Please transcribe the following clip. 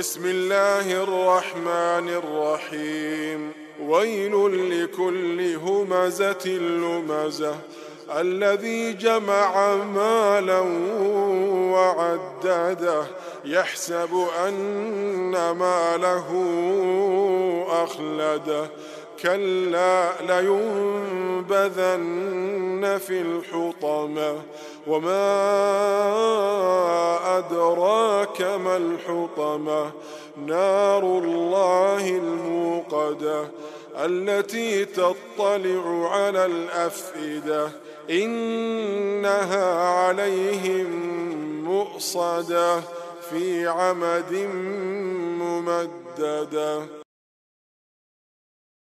بسم الله الرحمن الرحيم ويل لكل همزة لمزة الذي جمع مالا وعدده يحسب أن ماله أخلده كلا لينبذن في الحطمة وما أدراك ما الحطمة نار الله الموقدة التي تطلع على الأفئدة إنها عليهم مؤصدة في عمد ممددة.